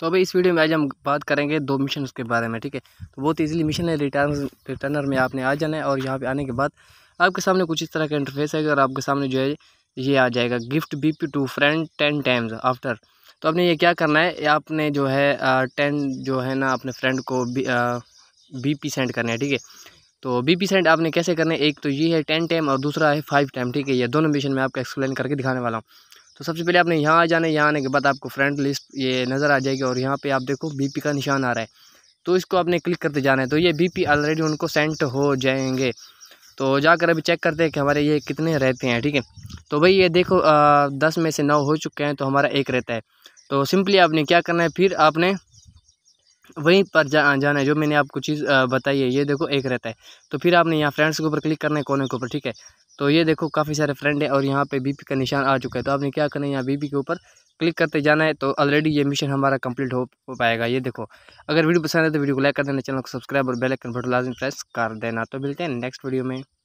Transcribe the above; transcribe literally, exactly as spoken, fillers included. तो अभी इस वीडियो में आज हम बात करेंगे दो मिशन के बारे में, ठीक है। तो बहुत ईजिली मिशन है, रिटर्न रिटर्नर में आपने आ जाना है और यहाँ पे आने के बाद आपके सामने कुछ इस तरह का इंटरफेस है और आपके सामने जो है ये आ जाएगा gift BP to friend ten times after. तो आपने ये क्या करना है, आपने जो है आ, टेन जो है ना अपने फ्रेंड को बी, आ, बीपी सेंड करना है, ठीक है। तो बीपी सेंड आपने कैसे करना है, एक तो ये है टेन टाइम और दूसरा है फाइव टाइम, ठीक है। ये दोनों मिशन मैं आपको एक्सप्लेन करके दिखाने वाला हूँ। तो सबसे पहले आपने यहाँ आ जाना है, यहाँ आने के बाद आपको फ्रेंड लिस्ट ये नज़र आ जाएगी और यहाँ पे आप देखो बीपी का निशान आ रहा है, तो इसको आपने क्लिक करते जाना है। तो ये बीपी ऑलरेडी उनको सेंट हो जाएंगे, तो जाकर अभी चेक करते हैं कि हमारे ये कितने रहते हैं, ठीक है। तो भाई ये देखो आ, दस में से नौ हो चुके हैं, तो हमारा एक रहता है। तो सिंपली आपने क्या करना है, फिर आपने वहीं पर जा, जाना है जो मैंने आपको चीज़ बताई है, ये देखो एक रहता है। तो फिर आपने यहाँ फ्रेंड्स के ऊपर क्लिक करना है कोने के ऊपर, ठीक है। तो ये देखो काफ़ी सारे फ्रेंड हैं और यहाँ पे बीपी का निशान आ चुका है, तो आपने क्या करना है, यहाँ बीपी के ऊपर क्लिक करते जाना है। तो ऑलरेडी ये मिशन हमारा कंप्लीट हो पाएगा। ये देखो, अगर वीडियो पसंद है तो वीडियो को लाइक कर देना, चैनल को सब्सक्राइब और बेल आइकन बटन लाजमी प्रेस कर देना। तो मिलते हैं नेक्स्ट वीडियो में।